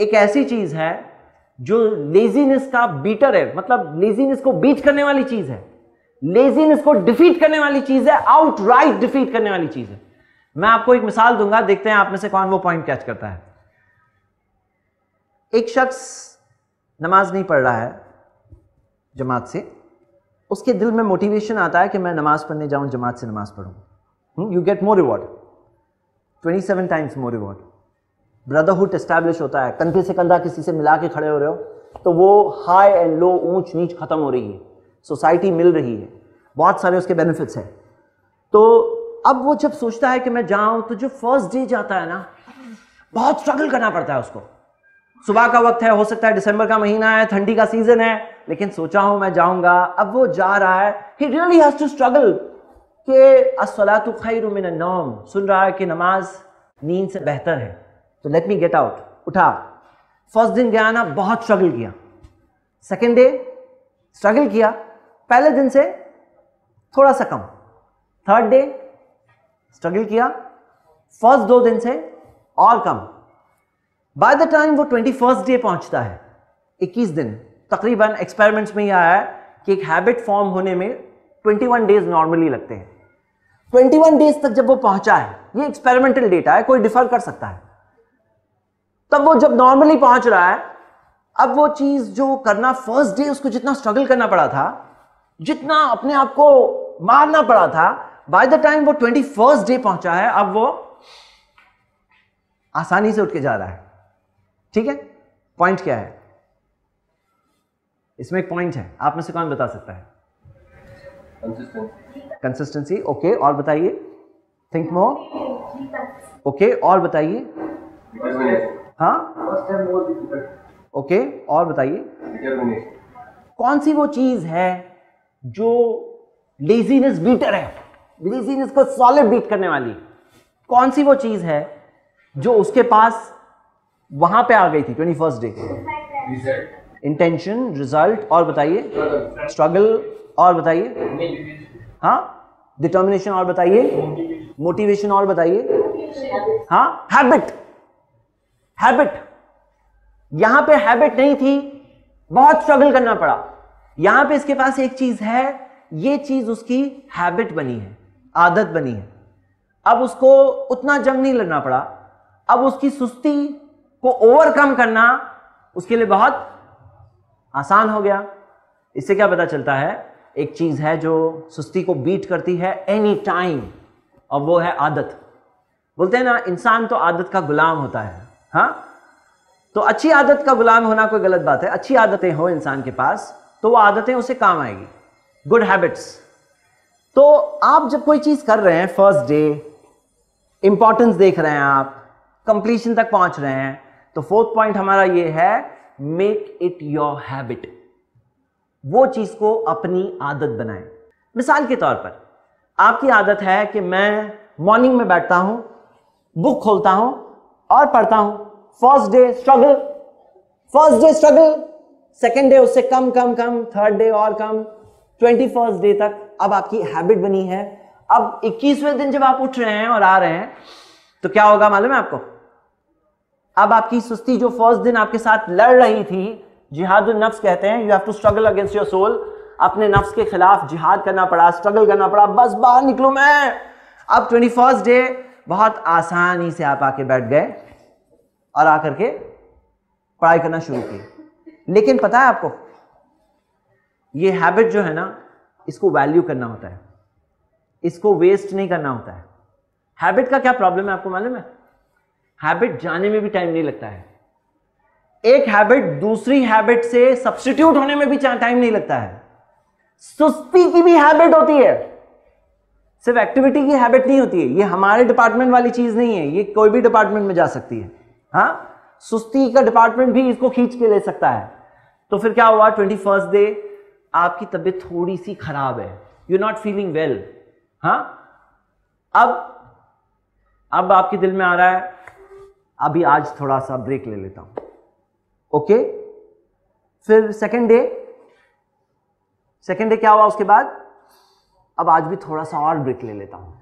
एक ऐसी चीज है जो लेजीनेस का बीटर है, मतलब लेजीनेस को बीट करने वाली चीज है, लेजीनेस को डिफीट करने वाली चीज है, आउटराइट डिफीट करने वाली चीज है। मैं आपको एक मिसाल दूंगा, देखते हैं आप में से कौन वो पॉइंट कैच करता है। एक शख्स नमाज नहीं पढ़ रहा है जमात से, उसके दिल में मोटिवेशन आता है कि मैं नमाज पढ़ने जाऊं, जमात से नमाज पढ़ूं, you get more reward, 27 times more reward, brotherhood establish होता है, कंधे से कंधा किसी से मिला के खड़े हो रहे हो तो वो हाई एंड लो, ऊंच नीच खत्म हो रही है, सोसाइटी मिल रही है, बहुत सारे उसके बेनिफिट्स हैं। तो अब वो जब सोचता है कि मैं जाऊं तो जो फर्स्ट डे जाता है ना, बहुत स्ट्रगल करना पड़ता है उसको। सुबह का वक्त है, हो सकता है दिसंबर का महीना है, ठंडी का सीजन है, लेकिन सोचा हूं मैं जाऊंगा, अब वो जा रहा है, he really has to struggle कि अस्सलातु खैरु मिन अन्नौम, सुन रहा है कि नमाज नींद से बेहतर है, तो लेट मी गेट आउट, उठा। फर्स्ट दिन गया ना, बहुत स्ट्रगल किया, सेकेंड डे स्ट्रगल किया पहले दिन से थोड़ा सा कम, थर्ड डे स्ट्रगल किया फर्स्ट दो दिन से और कम। बाय द टाइम वो 21st डे पहुंचता है, 21 दिन तकरीबन, एक्सपेरिमेंट्स में ये आया है कि एक हैबिट फॉर्म होने में 21 डेज नॉर्मली लगते हैं। 21 डेज तक जब वो पहुंचा है, ये एक्सपेरिमेंटल डेटा है, कोई डिफर कर सकता है, तब वो जब नॉर्मली पहुंच रहा है, अब वो चीज जो करना फर्स्ट डे उसको जितना स्ट्रगल करना पड़ा था, जितना अपने आप को मारना पड़ा था, बाय द टाइम वो 21st डे पहुंचा है, अब वो आसानी से उठ के जा रहा है। ठीक है, पॉइंट क्या है इसमें? एक पॉइंट है, आप में से कौन बता सकता है? कंसिस्टेंसी। ओके, और बताइए, थिंक मोर। ओके, और बताइए। हाँ, ओके, और बताइए, कौन सी वो चीज है जो लेजीनेस बीटर है, लेजीनेस को सॉलिड बीट करने वाली? कौन सी वो चीज है जो उसके पास वहां पे आ गई थी 21st डे? इंटेंशन, रिजल्ट, और बताइए, स्ट्रगल, और बताइए, हाँ, डिटर्मिनेशन, और बताइए, मोटिवेशन, और बताइए, हाँ, हैबिट। हैबिट, यहां पे हैबिट नहीं थी, बहुत स्ट्रगल करना पड़ा, यहां पे इसके पास एक चीज है, ये चीज उसकी हैबिट बनी है, आदत बनी है, अब उसको उतना जंग नहीं लड़ना पड़ा, अब उसकी सुस्ती को ओवरकम करना उसके लिए बहुत आसान हो गया। इससे क्या पता चलता है? एक चीज है जो सुस्ती को बीट करती है एनी टाइम, और वो है आदत। बोलते हैं ना, इंसान तो आदत का गुलाम होता है। हाँ, तो अच्छी आदत का गुलाम होना कोई गलत बात है, अच्छी आदतें हो इंसान के पास तो वो आदतें उसे काम आएगी, गुड हैबिट्स। तो आप जब कोई चीज कर रहे हैं फर्स्ट डे, इंपॉर्टेंस देख रहे हैं, आप कंप्लीशन तक पहुंच रहे हैं, तो फोर्थ पॉइंट हमारा ये है, मेक इट योर हैबिट, वो चीज को अपनी आदत बनाएं। मिसाल के तौर पर आपकी आदत है कि मैं मॉर्निंग में बैठता हूं, बुक खोलता हूं और पढ़ता हूं। First day struggle, first day struggle, second day उससे कम कम कम, थर्ड डे और कम, 21st डे तक अब आपकी हैबिट बनी है। अब 21वें दिन जब आप उठ रहे हैं और आ रहे हैं तो क्या होगा मालूम है आपको? अब आपकी सुस्ती जो फर्स्ट दिन आपके साथ लड़ रही थी, जिहादुल नफ्स कहते हैं, you have to struggle against your soul, अपने नफ्स के खिलाफ जिहाद करना पड़ा, स्ट्रगल करना पड़ा, बस बाहर निकलो मैं। अब 21st डे बहुत आसानी से आप आके बैठ गए और आकर के पढ़ाई करना शुरू की। लेकिन पता है आपको, ये हैबिट जो है ना, इसको वैल्यू करना होता है, इसको वेस्ट नहीं करना होता है। हैबिट का क्या प्रॉब्लम है आपको मालूम है? हैबिट जाने में भी टाइम नहीं लगता है, एक हैबिट दूसरी हैबिट से सब्स्टिट्यूट होने में भी टाइम नहीं लगता है। सुस्ती की भी हैबिट होती है, सिर्फ एक्टिविटी की हैबिट नहीं होती है। ये हमारे डिपार्टमेंट वाली चीज नहीं है, ये कोई भी डिपार्टमेंट में जा सकती है। हाँ, सुस्ती का डिपार्टमेंट भी इसको खींच के ले सकता है। तो फिर क्या हुआ, 21st डे आपकी तबीयत थोड़ी सी खराब है, यू नॉट फीलिंग वेल। हाँ, अब आपके दिल में आ रहा है, अभी आज थोड़ा सा ब्रेक ले लेता हूं। ओके, फिर सेकेंड डे क्या हुआ उसके बाद, अब आज भी थोड़ा सा और ब्रेक ले लेता हूं।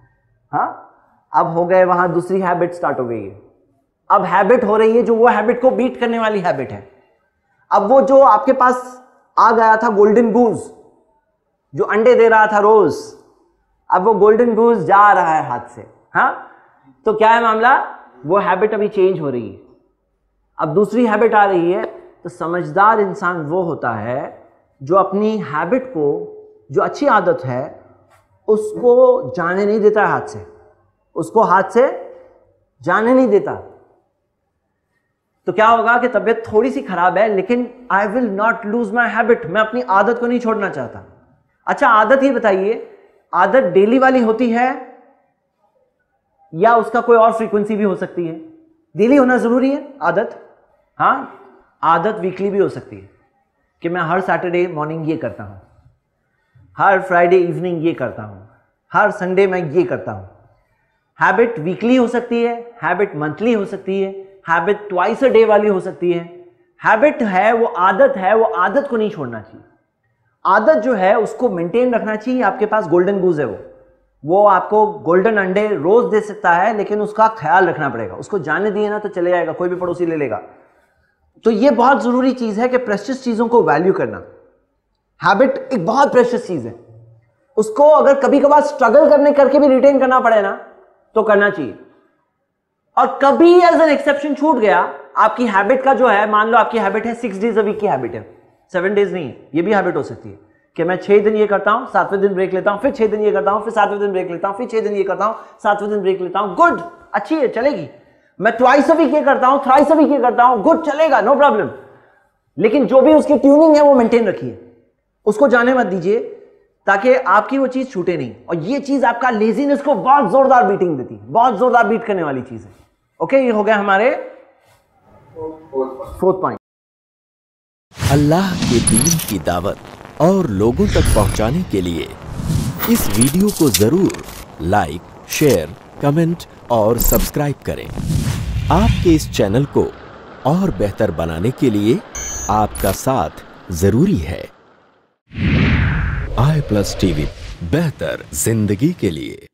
हाँ, अब हो गए वहां दूसरी हैबिट स्टार्ट हो गई है, अब हैबिट हो रही है जो वो हैबिट को बीट करने वाली हैबिट है। अब वो जो आपके पास आ गया था गोल्डन गूज जो अंडे दे रहा था रोज, अब वो गोल्डन गूज जा रहा है हाथ से। हाँ, तो क्या है मामला, वो हैबिट अभी चेंज हो रही है, अब दूसरी हैबिट आ रही है। तो समझदार इंसान वो होता है जो अपनी हैबिट को, जो अच्छी आदत है, उसको जाने नहीं देता है हाथ से, उसको हाथ से जाने नहीं देता। तो क्या होगा कि तबीयत थोड़ी सी खराब है लेकिन I will not lose my habit, मैं अपनी आदत को नहीं छोड़ना चाहता। अच्छा आदत ही बताइए, आदत डेली वाली होती है या उसका कोई और फ्रीक्वेंसी भी हो सकती है? डेली होना जरूरी है आदत? हाँ, आदत वीकली भी हो सकती है कि मैं हर सैटरडे मॉर्निंग ये करता हूँ, हर फ्राइडे इवनिंग ये करता हूँ, हर संडे मैं ये करता हूँ। हैबिट वीकली हो सकती है, हैबिट मंथली हो सकती है, हैबिट ट्वाइस अ डे वाली हो सकती है। हैबिट है वो आदत है, वो आदत को नहीं छोड़ना चाहिए। आदत जो है उसको मेंटेन रखना चाहिए। आपके पास गोल्डन गूज है, वो आपको गोल्डन अंडे रोज दे सकता है लेकिन उसका ख्याल रखना पड़ेगा। उसको जाने दिए ना तो चले जाएगा, कोई भी पड़ोसी ले लेगा। तो ये बहुत ज़रूरी चीज़ है कि प्रेशियस चीज़ों को वैल्यू करना। हैबिट एक बहुत प्रेशियस चीज़ है, उसको अगर कभी कभार स्ट्रगल करने करके भी रिटेन करना पड़े ना तो करना चाहिए। और कभी एज एन एक्सेप्शन छूट गया आपकी हैबिट का जो है, मान लो आपकी हैबिट है 6 days अ वीक की हैबिट है, 7 days नहीं है, ये भी हैबिट हो सकती है कि मैं 6 दिन ये करता हूँ, 7वें दिन ब्रेक लेता हूँ, फिर 6 दिन ये करता हूँ, फिर 7वें दिन ब्रेक लेता हूँ, फिर 6 दिन ये करता हूँ, 7वें दिन ब्रेक लेता हूँ। गुड, अच्छी है, चलेगी। मैं ट्वाइस अ वीक ये करता हूँ, थ्राइस अ वीक ये करता हूँ, गुड, चलेगा, नो प्रॉब्लम। लेकिन जो भी उसकी ट्यूनिंग है वो मेंटेन रखिए, उसको जाने मत दीजिए ताकि आपकी वो चीज़ छूटे नहीं। और ये चीज़ आपका लेजीनेस को बहुत जोरदार बीटिंग देती है, बहुत जोरदार बीट करने वाली चीज़ है। ओके, ये हो गया हमारे 4th पॉइंट। अल्लाह के दीन की दावत और लोगों तक पहुंचाने के लिए इस वीडियो को ज़रूर लाइक, शेयर, कमेंट और सब्सक्राइब करें। आपके इस चैनल को और बेहतर बनाने के लिए आपका साथ ज़रूरी है। iPlus TV, बेहतर जिंदगी के लिए।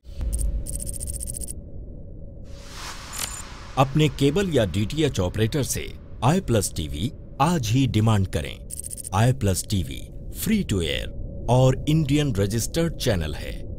अपने केबल या DTH ऑपरेटर से iPlus TV आज ही डिमांड करें। iPlus TV free to air और इंडियन रजिस्टर्ड चैनल है।